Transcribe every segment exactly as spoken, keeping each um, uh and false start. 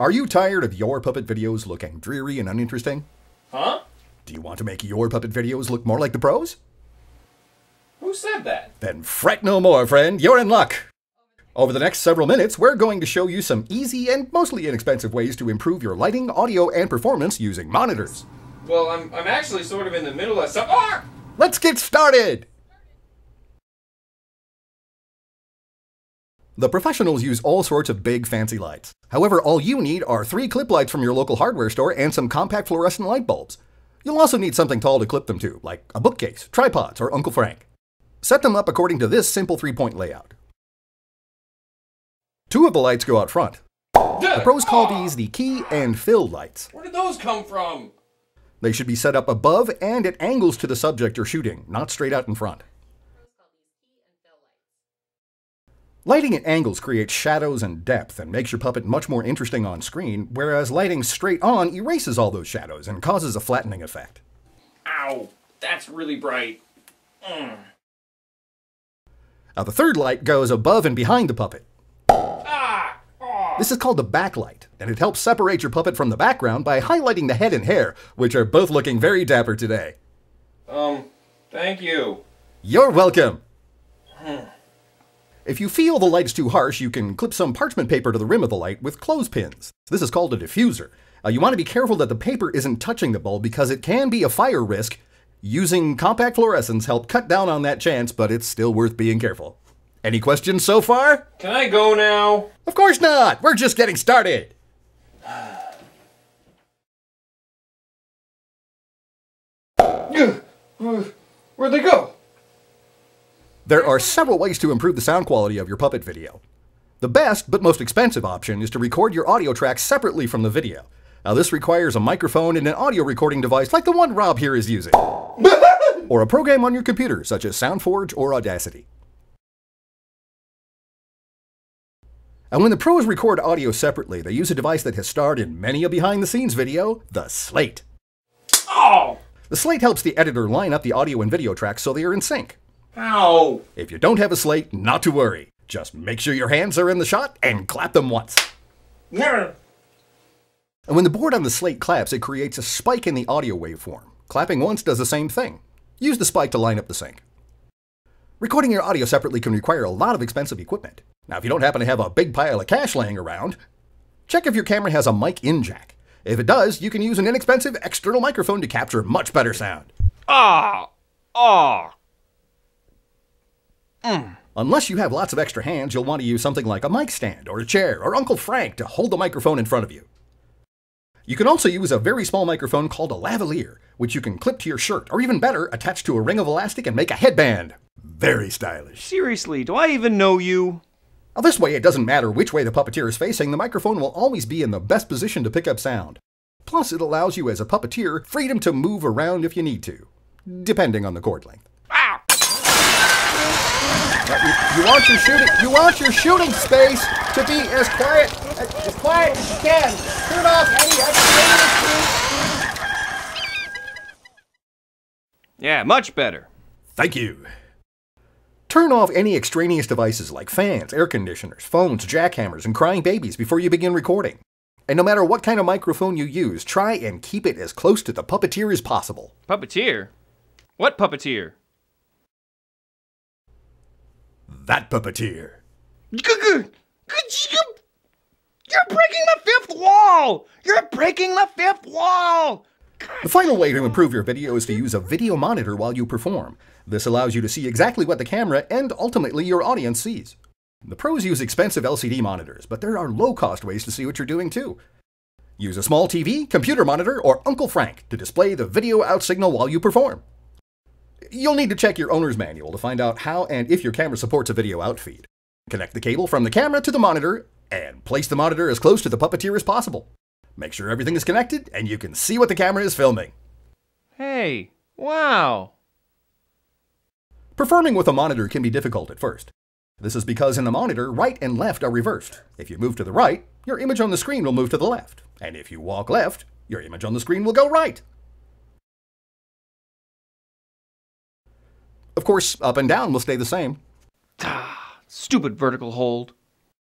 Are you tired of your puppet videos looking dreary and uninteresting? Huh? Do you want to make your puppet videos look more like the pros? Who said that? Then fret no more, friend. You're in luck. Over the next several minutes, we're going to show you some easy and mostly inexpensive ways to improve your lighting, audio, and performance using monitors. Well, I'm, I'm actually sort of in the middle of some... Ah! Let's get started! The professionals use all sorts of big fancy lights. However, all you need are three clip lights from your local hardware store and some compact fluorescent light bulbs. You'll also need something tall to clip them to, like a bookcase, tripods, or Uncle Frank. Set them up according to this simple three-point layout. Two of the lights go out front. The pros call these the key and fill lights. Where did those come from? They should be set up above and at angles to the subject you're shooting, not straight out in front. Lighting at angles creates shadows and depth and makes your puppet much more interesting on screen, whereas lighting straight on erases all those shadows and causes a flattening effect. Ow, that's really bright. Mm. Now the third light goes above and behind the puppet. Ah, oh. This is called the backlight, and it helps separate your puppet from the background by highlighting the head and hair, which are both looking very dapper today. Um, thank you. You're welcome. If you feel the light's too harsh, you can clip some parchment paper to the rim of the light with clothespins. This is called a diffuser. Uh, you want to be careful that the paper isn't touching the bulb because it can be a fire risk. Using compact fluorescents helped cut down on that chance, but it's still worth being careful. Any questions so far? Can I go now? Of course not! We're just getting started! Where'd they go? There are several ways to improve the sound quality of your puppet video. The best, but most expensive option is to record your audio track separately from the video. Now this requires a microphone and an audio recording device like the one Rob here is using. Or a program on your computer, such as SoundForge or Audacity. And when the pros record audio separately, they use a device that has starred in many a behind-the-scenes video, the Slate. Oh! The Slate helps the editor line up the audio and video tracks so they are in sync. Ow! If you don't have a slate, not to worry. Just make sure your hands are in the shot and clap them once. Yeah. And when the board on the slate claps, it creates a spike in the audio waveform. Clapping once does the same thing. Use the spike to line up the sync. Recording your audio separately can require a lot of expensive equipment. Now, if you don't happen to have a big pile of cash laying around, check if your camera has a mic in jack. If it does, you can use an inexpensive external microphone to capture much better sound. Ah! Ah! Mm. Unless you have lots of extra hands, you'll want to use something like a mic stand or a chair or Uncle Frank to hold the microphone in front of you. You can also use a very small microphone called a lavalier, which you can clip to your shirt, or even better, attach to a ring of elastic and make a headband. Very stylish. Seriously, do I even know you? Now, this way, it doesn't matter which way the puppeteer is facing, the microphone will always be in the best position to pick up sound. Plus, it allows you as a puppeteer freedom to move around if you need to, depending on the chord length. You, you want your shooting, you want your shooting space to be as quiet as, as quiet as you can. Turn off any extra. Yeah, much better. Thank you. Turn off any extraneous devices like fans, air conditioners, phones, jackhammers, and crying babies before you begin recording. And no matter what kind of microphone you use, try and keep it as close to the puppeteer as possible. Puppeteer? What puppeteer? That puppeteer. You're breaking the fifth wall! You're breaking the fifth wall! The final way to improve your video is to use a video monitor while you perform. This allows you to see exactly what the camera and ultimately your audience sees. The pros use expensive L C D monitors, but there are low-cost ways to see what you're doing too. Use a small T V, computer monitor, or Uncle Frank to display the video out signal while you perform. You'll need to check your owner's manual to find out how and if your camera supports a video out feed. Connect the cable from the camera to the monitor and place the monitor as close to the puppeteer as possible. Make sure everything is connected and you can see what the camera is filming. Hey, wow! Performing with a monitor can be difficult at first. This is because in the monitor, right and left are reversed. If you move to the right, your image on the screen will move to the left. And if you walk left, your image on the screen will go right. Of course, up and down will stay the same. Ah, stupid vertical hold.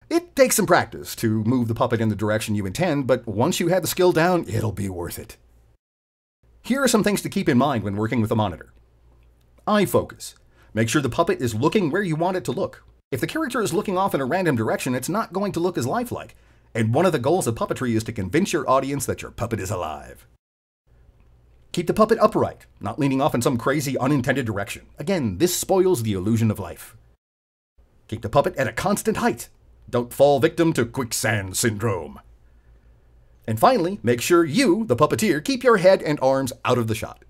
It takes some practice to move the puppet in the direction you intend, but once you have the skill down, it'll be worth it. Here are some things to keep in mind when working with a monitor. Eye focus. Make sure the puppet is looking where you want it to look. If the character is looking off in a random direction, it's not going to look as lifelike, and one of the goals of puppetry is to convince your audience that your puppet is alive. Keep the puppet upright, not leaning off in some crazy, unintended direction. Again, this spoils the illusion of life. Keep the puppet at a constant height. Don't fall victim to quicksand syndrome. And finally, make sure you, the puppeteer, keep your head and arms out of the shot.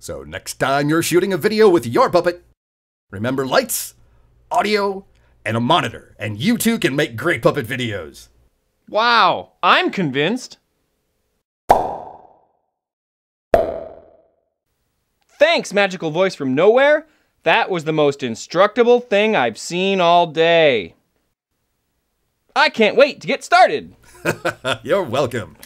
So next time you're shooting a video with your puppet, remember lights, audio, and a monitor, and you too can make great puppet videos. Wow, I'm convinced. Thanks, magical voice from nowhere. That was the most instructable thing I've seen all day. I can't wait to get started. You're welcome.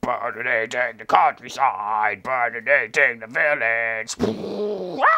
Bird today, take the countryside. Bird today, take the village.